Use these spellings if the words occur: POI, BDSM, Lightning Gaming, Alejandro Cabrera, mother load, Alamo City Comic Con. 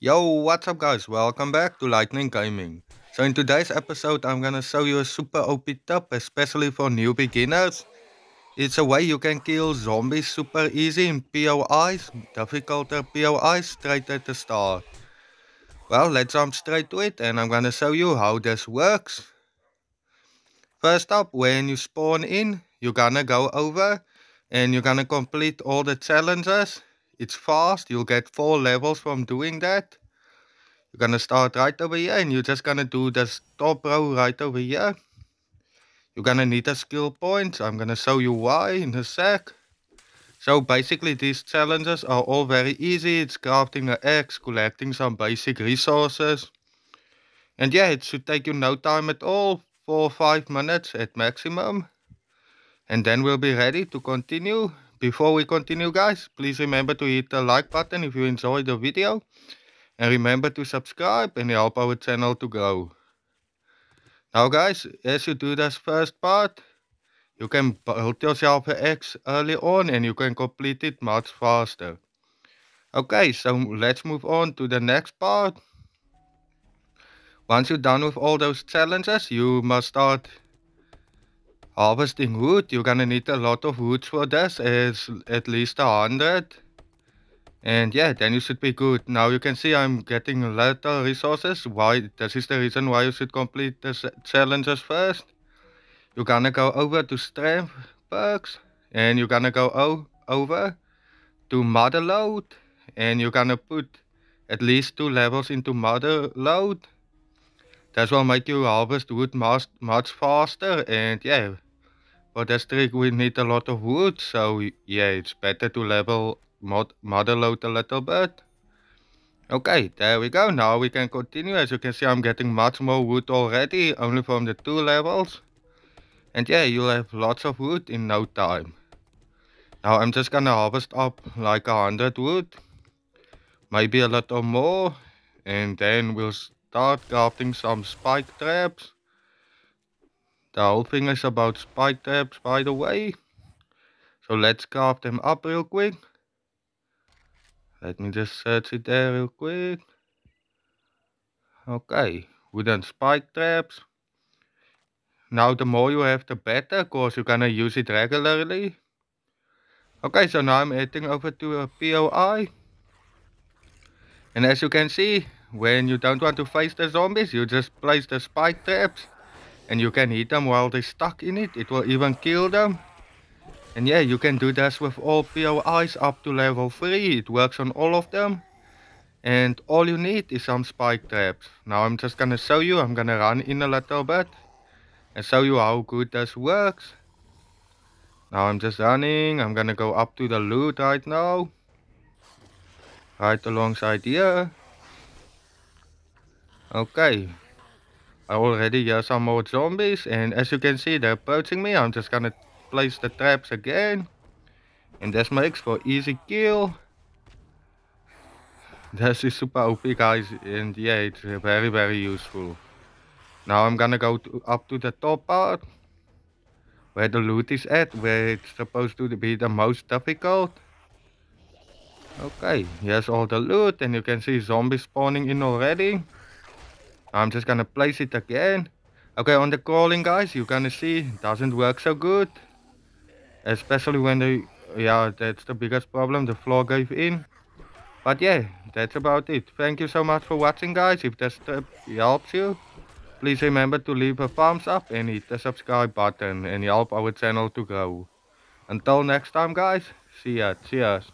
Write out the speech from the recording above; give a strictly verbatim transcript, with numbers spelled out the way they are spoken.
Yo, what's up guys, welcome back to Lightning Gaming. So in today's episode I'm gonna show you a super O P top, especially for new beginners. It's a way you can kill zombies super easy in P O Is, difficulty P O Is straight at the start. Well, let's jump straight to it and I'm gonna show you how this works. First up, when you spawn in, you're gonna go over and you're gonna complete all the challenges. It's fast, you'll get four levels from doing that. You're gonna start right over here and you're just gonna do this top row right over here. You're gonna need a skill point. I'm gonna show you why in a sec. So basically these challenges are all very easy. It's crafting an axe, collecting some basic resources. And yeah, it should take you no time at all, four or five minutes at maximum. And then we'll be ready to continue. Before we continue guys, please remember to hit the like button if you enjoyed the video. And remember to subscribe and help our channel to grow. Now guys, as you do this first part, you can build yourself an axe early on and you can complete it much faster. Okay, so let's move on to the next part. Once you're done with all those challenges, you must start harvesting wood. You're gonna need a lot of wood for this, is at least a hundred. And yeah, then you should be good. Now you can see I'm getting little resources. Why? This is the reason why you should complete the challenges first. You're gonna go over to strength perks and you're gonna go over to mother load and you're gonna put at least two levels into mother load. That will make you harvest wood much, much faster. And yeah, for this trick we need a lot of wood, so yeah, it's better to level mod mother load a little bit. Okay, there we go. Now we can continue. As you can see, I'm getting much more wood already, only from the two levels. And yeah, you'll have lots of wood in no time. Now I'm just gonna harvest up like a hundred wood, maybe a little more, and then we'll start crafting some spike traps. The whole thing is about spike traps, by the way. So let's craft them up real quick. Let me just search it there real quick. Okay, wooden spike traps. Now the more you have the better, cause you're gonna use it regularly. Okay, so now I'm heading over to a P O I. And as you can see, when you don't want to face the zombies, you just place the spike traps. And you can hit them while they're stuck in it. It will even kill them. And yeah, you can do this with all P O Is up to level three. It works on all of them. And all you need is some spike traps. Now I'm just gonna show you. I'm gonna run in a little bit and show you how good this works. Now I'm just running. I'm gonna go up to the loot right now. Right alongside here. Okay, I already hear some more zombies, and as you can see they're approaching me. I'm just gonna place the traps again, and this makes for easy kill. This is super O P guys, and yeah, it's very very useful. Now I'm gonna go to, up to the top part, where the loot is at, where it's supposed to be the most difficult. Okay, here's all the loot, and you can see zombies spawning in already. I'm just gonna place it again. Okay, on the crawling guys, you're gonna see it doesn't work so good. Especially when they, yeah, that's the biggest problem, the floor gave in. But yeah, that's about it. Thank you so much for watching guys. If this tip helps you, please remember to leave a thumbs up and hit the subscribe button and help our channel to grow. Until next time guys, see ya, cheers.